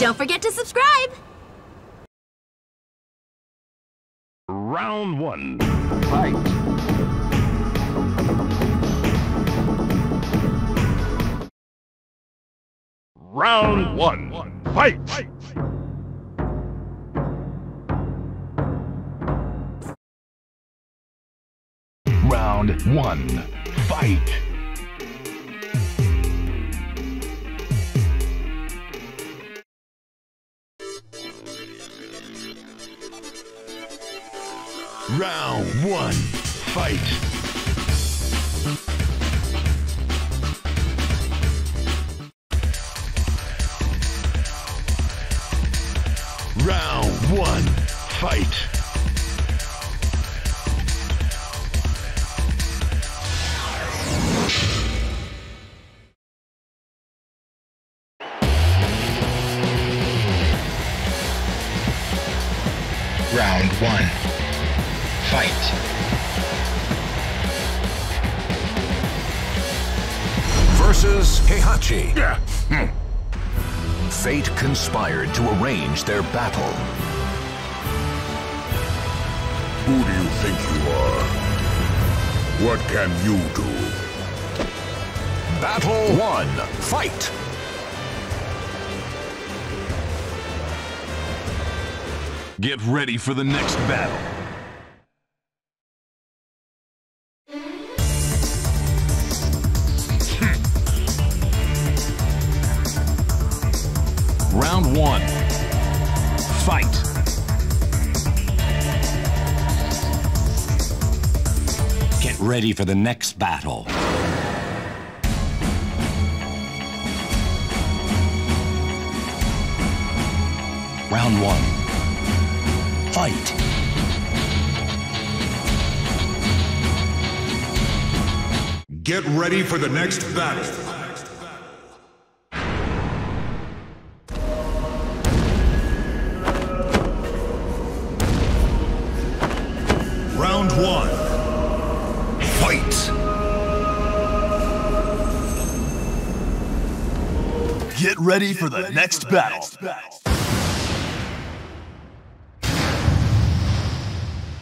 Don't forget to subscribe! Round one, fight! Round one, fight! Round one, fight! Round one, fight! Round one, fight! Round one, fight! Versus Heihachi. Yeah. Fate conspired to arrange their battle. Who do you think you are? What can you do? Battle one, fight! Get ready for the next battle. Round one, fight! Get ready for the next battle. Round one, fight! Get ready for the next battle. Round one, fight! Get ready for the next battle. Round one,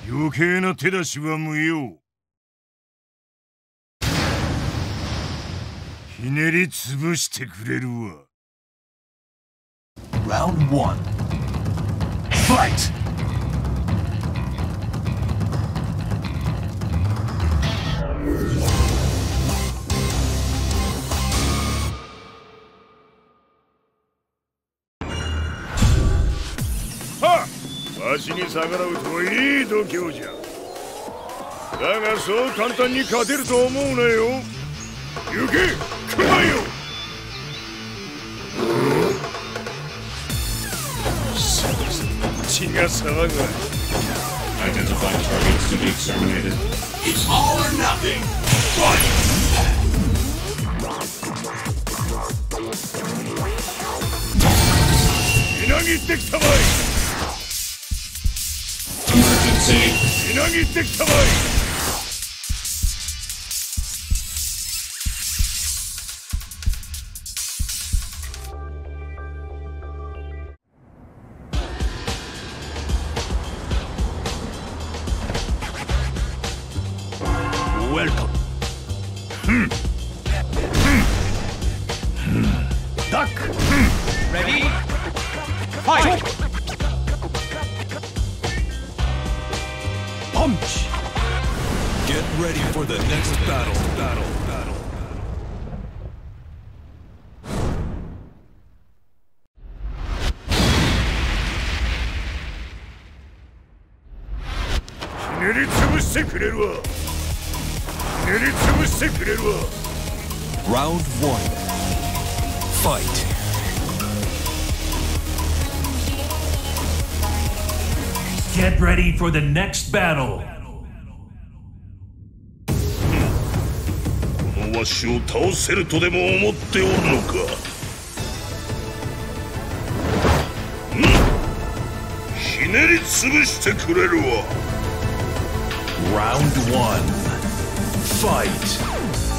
fight! Identified targets to be exterminated. It's all or nothing! Fight! Emergency! Welcome. Duck. Ready? Fight. Punch. Get ready for the next battle. Round one, fight! Get ready for the next battle! Round one, fight!